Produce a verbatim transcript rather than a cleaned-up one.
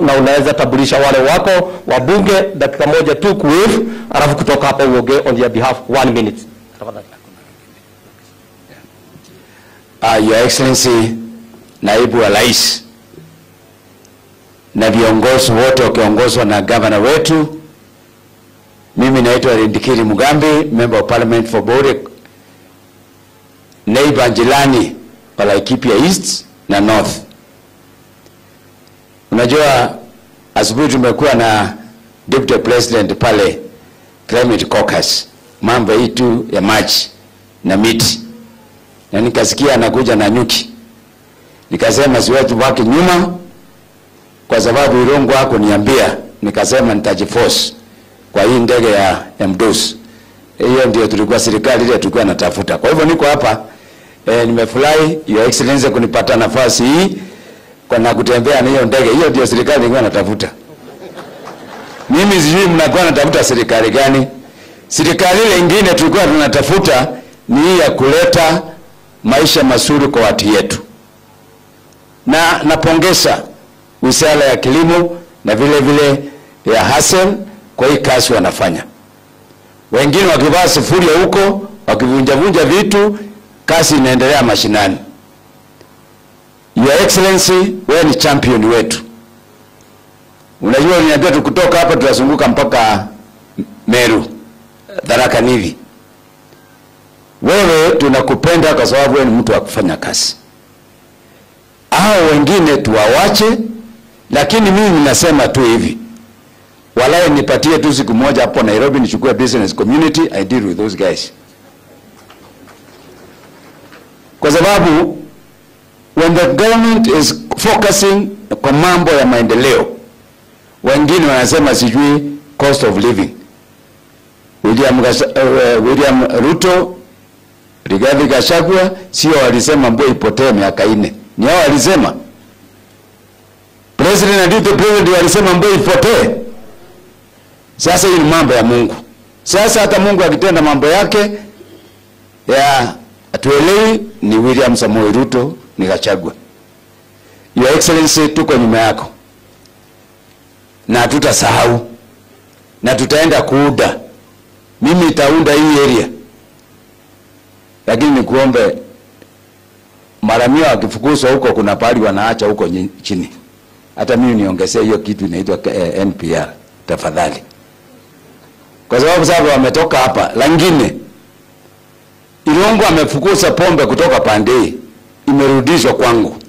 Na unaweza tabulisha wale wako wabunge dakika moja tu kuwave alafu kutoka hapo uongee on their behalf one minute. Uh, Your Excellency, Naibu wa Rais na viongozi wote wakiongozwa na governor wetu, mimi naitwa Ndikiri Mugambi, member of parliament for Bore, neighbor Njilani, Palaikipia East na North. Unajua asubuhi tumekuwa na deputy president pale Clement Caucus, mambo hii tu ya maji na miti, na nikasikia anakuja na nyuki. Nikasema siwezi baki nyuma kwa sababu irongo yako niambia, nikasema nitajiforce kwa hii ndege ya M dos. Hiyo ndio tulikuwa serikali ile tulikuwa natafuta. Kwa hivyo niko hapa, e, nimefurahi Your Excellency kunipata nafasi hii na kutembea na hiyo ndege. Hiyo ndio serikali nilikuwa natafuta. Mimi sijui mnakuwa natafuta serikali gani. Serikali ile nyingine tulikuwa tunatafuta ni ya kuleta maisha mazuri kwa watu yetu. Na napongeza wizara ya kilimo na vile vile ya Hassan kwa hii kazi wanafanya. Wengine wakivaa sufuria huko, wakivunjavunja vitu, kazi inaendelea mashinani. Your Excellency, wewe ni champion wetu. Unajua niambia tukutoka hapa tutazunguka mpaka Meru, Tharaka Nithi. Wewe tunakupenda kwa sababu wewe ni mtu wa kufanya kazi. Hao wengine tuwawache, lakini mimi ninasema tu hivi. Walae nipatie tu siku moja hapo Nairobi nichukue business community, I deal with those guys. Kwa sababu when the government is focusing kwa mambo ya maendeleo, wengine wanasema sijui cost of living. William, uh, William Ruto, Rigathi Gachagua, sio walisema mbo ipotee miaka nne. Ni hao walisema. President na deputy president walisema mbo ipotee. Sasa hii ni mambo ya Mungu. Sasa hata Mungu akitenda mambo yake ya atuelewi ni William Samuel Ruto ni Gachagua. Your Excellency, tuko nyuma yako. Na tutasahau. Na tutaenda kuuda. Mimi itaunda hii area. Lakini nikuombe, maramio wakifukuzwa huko kuna pali wanaacha huko chini. Hata mimi niongezea hiyo kitu inaitwa eh, N P R, tafadhali. Kwa sababu sababu wametoka hapa. Langine, Ilongo amefukuza pombe kutoka pandei, imerudishwa kwangu.